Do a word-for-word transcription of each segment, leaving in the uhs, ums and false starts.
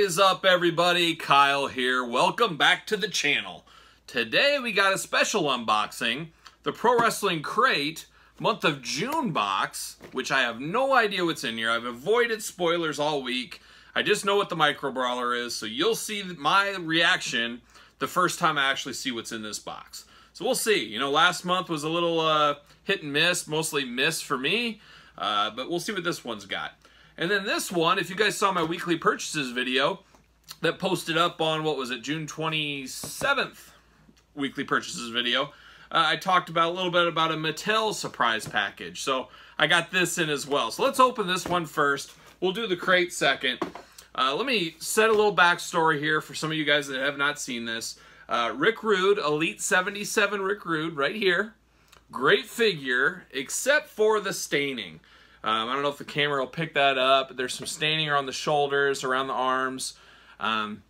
is up, everybody? Kyle here. Welcome back to the channel. Today we got a special unboxing, the Pro Wrestling Crate month of June box, which I have no idea what's in here. I've avoided spoilers all week. I just know what the micro brawler is, so you'll see my reaction the first time I actually see what's in this box. So we'll see. You know, last month was a little uh, hit and miss, mostly miss for me, uh, but we'll see what this one's got. And then this one, if you guys saw my weekly purchases video that posted up on, what was it, June twenty-seventh weekly purchases video, uh, I talked about a little bit about a Mattel surprise package. So I got this in as well. So let's open this one first. We'll do the crate second. Uh, let me set a little backstory here for some of you guys that have not seen this. Uh, Rick Rude, Elite seventy-seven Rick Rude right here. Great figure, except for the staining. Um, I don't know if the camera will pick that up. There's some staining around the shoulders, around the arms. Um,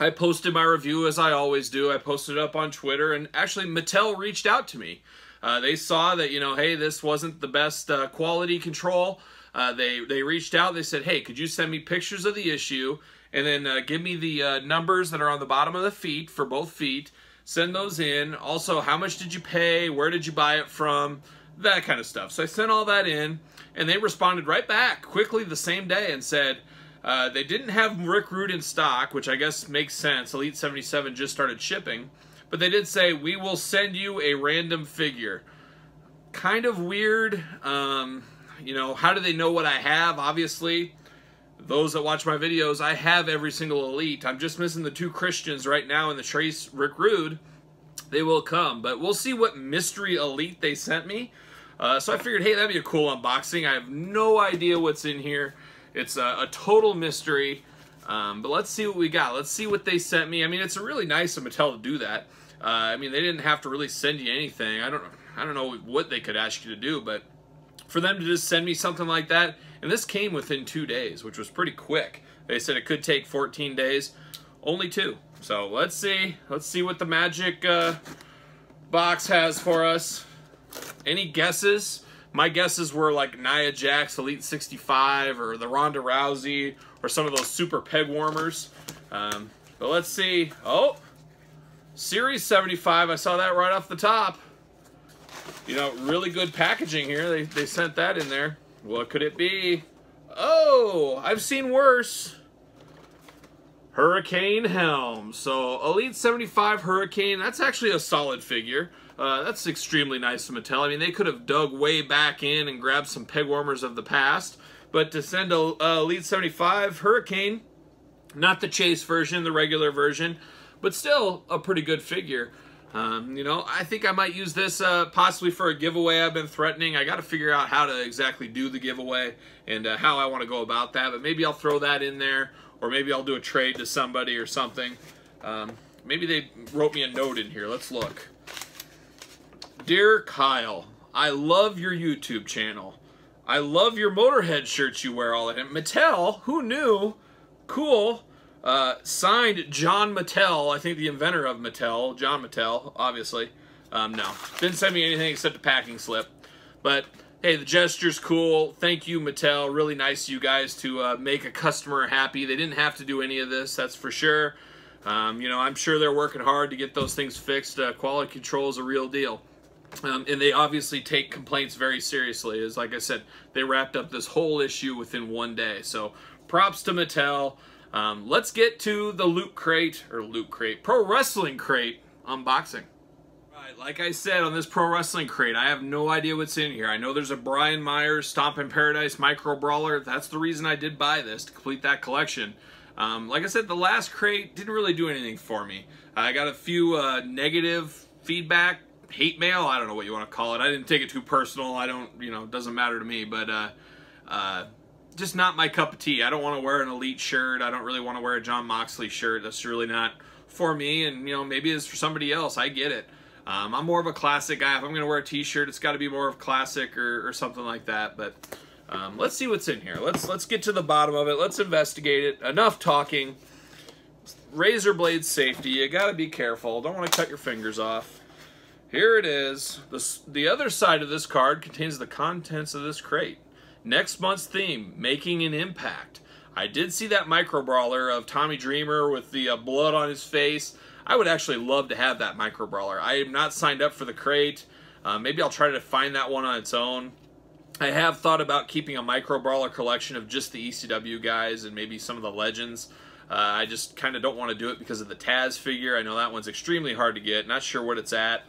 I posted my review as I always do. I posted it up on Twitter, and actually Mattel reached out to me. Uh, they saw that, you know, hey, this wasn't the best uh, quality control. Uh, they, they reached out. They said, hey, could you send me pictures of the issue and then uh, give me the uh, numbers that are on the bottom of the feet for both feet. Send those in. Also, how much did you pay? Where did you buy it from? That kind of stuff. So I sent all that in, and they responded right back quickly the same day and said uh, they didn't have Rick Rude in stock, which I guess makes sense. Elite seventy-seven just started shipping, but they did say, we will send you a random figure. Kind of weird. Um, you know, how do they know what I have? Obviously, those that watch my videos, I have every single Elite. I'm just missing the two Christians right now in the Trace Rick Rude. They will come, but we'll see what mystery Elite they sent me. Uh, so I figured, hey, that'd be a cool unboxing. I have no idea what's in here. It's a, a total mystery, um, but let's see what we got. Let's see what they sent me. I mean, it's really nice of Mattel to do that. Uh, I mean, they didn't have to really send you anything. I don't, I don't know what they could ask you to do, but for them to just send me something like that, and this came within two days, which was pretty quick. They said it could take fourteen days, only two. So let's see. Let's see what the magic uh, box has for us. Any guesses? My guesses were like Nia Jax, Elite sixty-five, or the Ronda Rousey, or some of those super peg warmers. Um, but let's see. Oh, Series seventy-five. I saw that right off the top. You know, really good packaging here. They, they sent that in there. What could it be? Oh, I've seen worse. Hurricane Helm. So Elite seventy-five Hurricane, that's actually a solid figure. Uh, that's extremely nice of Mattel. I mean, they could have dug way back in and grabbed some peg warmers of the past, but to send a, a Elite seventy-five Hurricane, not the Chase version, the regular version, but still a pretty good figure. Um, you know, I think I might use this uh, possibly for a giveaway I've been threatening. I got to figure out how to exactly do the giveaway and uh, how I want to go about that, but maybe I'll throw that in there, or maybe I'll do a trade to somebody or something. Um, maybe they wrote me a note in here. Let's look. Dear Kyle, I love your YouTube channel. I love your Motorhead shirts you wear all the time. Mattel, who knew? Cool. Uh, signed John Mattel, I think the inventor of Mattel, John Mattel, obviously. Um, no, didn't send me anything except a packing slip. But hey, the gesture's cool. Thank you, Mattel. Really nice of you guys to uh, make a customer happy. They didn't have to do any of this, that's for sure. Um, you know, I'm sure they're working hard to get those things fixed. Uh, quality control is a real deal. Um, and they obviously take complaints very seriously. As like I said, they wrapped up this whole issue within one day. So props to Mattel. Um, let's get to the Loot Crate, or Loot Crate, Pro Wrestling Crate unboxing. All right, like I said, on this Pro Wrestling Crate, I have no idea what's in here. I know there's a Brian Myers Stompin' Paradise Micro Brawler. That's the reason I did buy this, to complete that collection. Um, like I said, the last crate didn't really do anything for me. I got a few uh, negative feedback, hate mail, I don't know what you want to call it. I didn't take it too personal. I don't, you know, it doesn't matter to me, but uh, uh, just not my cup of tea. I don't want to wear an Elite shirt. I don't really want to wear a Jon Moxley shirt. That's really not for me, and, you know, maybe it's for somebody else. I get it. Um, I'm more of a classic guy. If I'm going to wear a t-shirt, it's got to be more of classic or, or something like that, but um, let's see what's in here. Let's, let's get to the bottom of it. Let's investigate it. Enough talking. Razor blade safety. You got to be careful. Don't want to cut your fingers off. Here it is. The, the other side of this card contains the contents of this crate. Next month's theme, making an impact. I did see that micro brawler of Tommy Dreamer with the uh, blood on his face. I would actually love to have that micro brawler. I am not signed up for the crate. Uh, maybe I'll try to find that one on its own. I have thought about keeping a micro brawler collection of just the E C W guys and maybe some of the legends. Uh, I just kind of don't want to do it because of the Taz figure. I know that one's extremely hard to get. Not sure what it's at.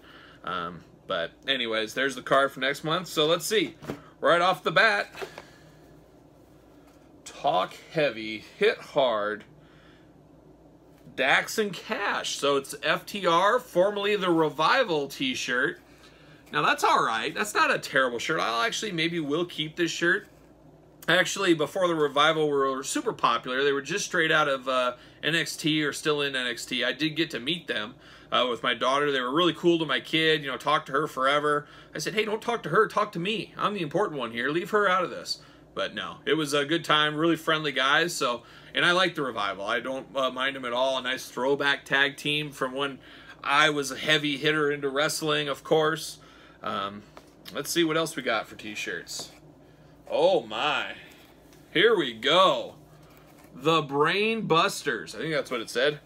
Um, but anyways, there's the card for next month. So let's see. Right off the bat, talk heavy, hit hard, Dax and Cash. So it's F T R, formerly the Revival t-shirt. Now that's all right. That's not a terrible shirt. I'll actually maybe will keep this shirt. Actually, before the Revival were super popular, they were just straight out of uh, N X T, or still in N X T. I did get to meet them uh, with my daughter. They were really cool to my kid. You know, talked to her forever. I said, hey, don't talk to her. Talk to me. I'm the important one here. Leave her out of this. But no, it was a good time. Really friendly guys. So, and I like the Revival. I don't uh, mind them at all. A nice throwback tag team from when I was a heavy hitter into wrestling, of course. Um, let's see what else we got for t-shirts. Oh my. Here we go. The Brain Busters. I think that's what it said.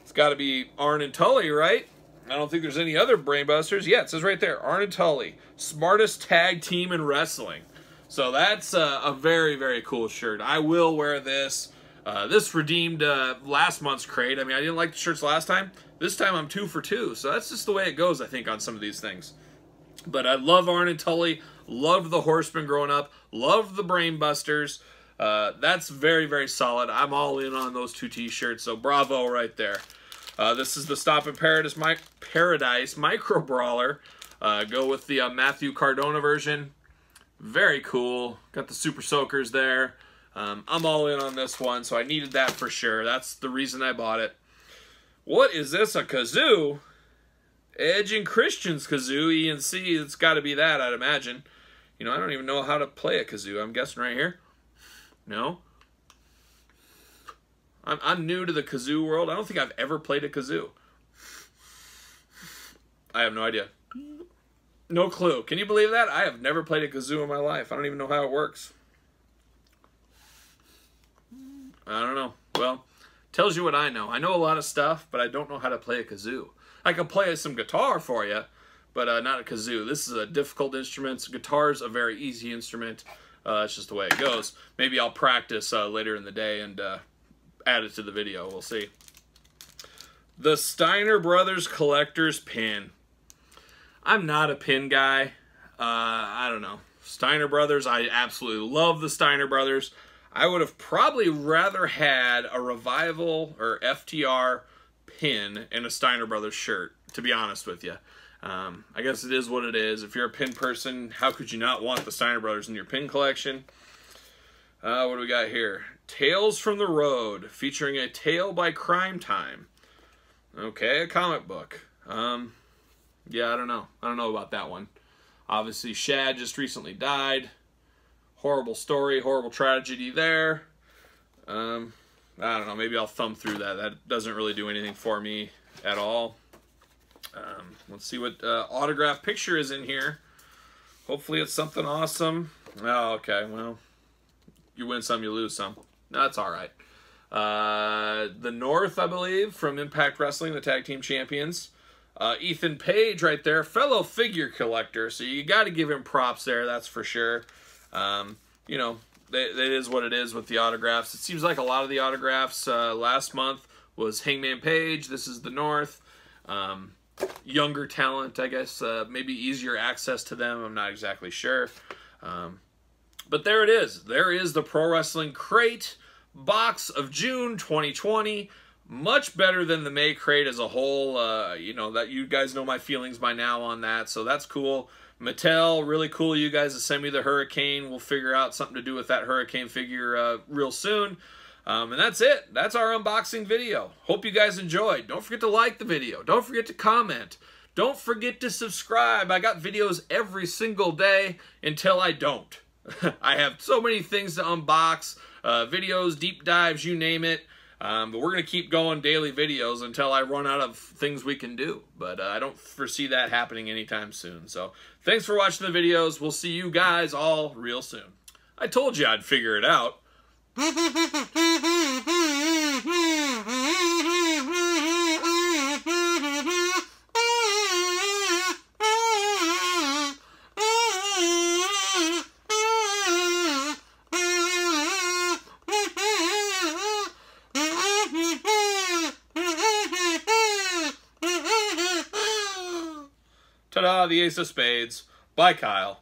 It's got to be Arn and Tully, right? I don't think there's any other Brain Busters. Yeah, it says right there, Arn and Tully. Smartest tag team in wrestling. So that's a, a very, very cool shirt. I will wear this. Uh, this redeemed uh, last month's crate. I mean, I didn't like the shirts last time. This time I'm two for two. So that's just the way it goes, I think, on some of these things. But I love Arn and Tully, loved the Horseman growing up, loved the Brain Busters. Uh, that's very, very solid. I'm all in on those two t-shirts, so bravo right there. Uh, this is the Stop in Paradise, Mi Paradise Micro Brawler. Uh, go with the uh, Matthew Cardona version. Very cool. Got the Super Soakers there. Um, I'm all in on this one, so I needed that for sure. That's the reason I bought it. What is this, a kazoo? Edge and Christian's kazoo, E and C. It's got to be that, I'd imagine. You know, I don't even know how to play a kazoo. I'm guessing right here. No. I'm, I'm new to the kazoo world. I don't think I've ever played a kazoo. I have no idea. No clue. Can you believe that? I have never played a kazoo in my life. I don't even know how it works. I don't know. Well, tells you what I know. I know a lot of stuff, but I don't know how to play a kazoo. I can play some guitar for you, but uh, not a kazoo. This is a difficult instrument. Guitar's a very easy instrument. Uh, it's just the way it goes. Maybe I'll practice uh, later in the day and uh, add it to the video. We'll see. The Steiner Brothers Collector's Pin. I'm not a pin guy. Uh, I don't know. Steiner Brothers, I absolutely love the Steiner Brothers. I would have probably rather had a Revival or F T R pin and a Steiner Brothers shirt, to be honest with you. Um, I guess it is what it is. If you're a pin person, how could you not want the Steiner Brothers in your pin collection? Uh, what do we got here? Tales from the Road, featuring a tale by Crime Time. Okay, a comic book. Um, yeah, I don't know. I don't know about that one. Obviously, Shad just recently died. Horrible story, horrible tragedy there. Um... I don't know, maybe I'll thumb through that. That doesn't really do anything for me at all. Um, let's see what uh, autograph picture is in here. Hopefully it's something awesome. Oh, okay, well, you win some, you lose some. That's all right. Uh, The North, I believe, from Impact Wrestling, the tag team champions. Uh, Ethan Page right there, fellow figure collector, so you got to give him props there, that's for sure. Um, you know, it is what it is with the autographs. It seems like a lot of the autographs uh, last month was Hangman Page. This is The North. Um, younger talent, I guess. Uh, maybe easier access to them. I'm not exactly sure. Um, but there it is. There is the Pro Wrestling Crate box of June twenty twenty. Much better than the May crate as a whole. Uh, you know, that you guys know my feelings by now on that, so that's cool. Mattel, really cool you guys to send me the Hurricane. We'll figure out something to do with that Hurricane figure uh, real soon. Um, and that's it. That's our unboxing video. Hope you guys enjoyed. Don't forget to like the video. Don't forget to comment. Don't forget to subscribe. I got videos every single day until I don't. I have so many things to unbox. Uh, videos, deep dives, you name it. Um, but we're going to keep going daily videos until I run out of things we can do. But uh, I don't foresee that happening anytime soon. So thanks for watching the videos. We'll see you guys all real soon. I told you I'd figure it out. Ta-da, the Ace of Spades by Kyle.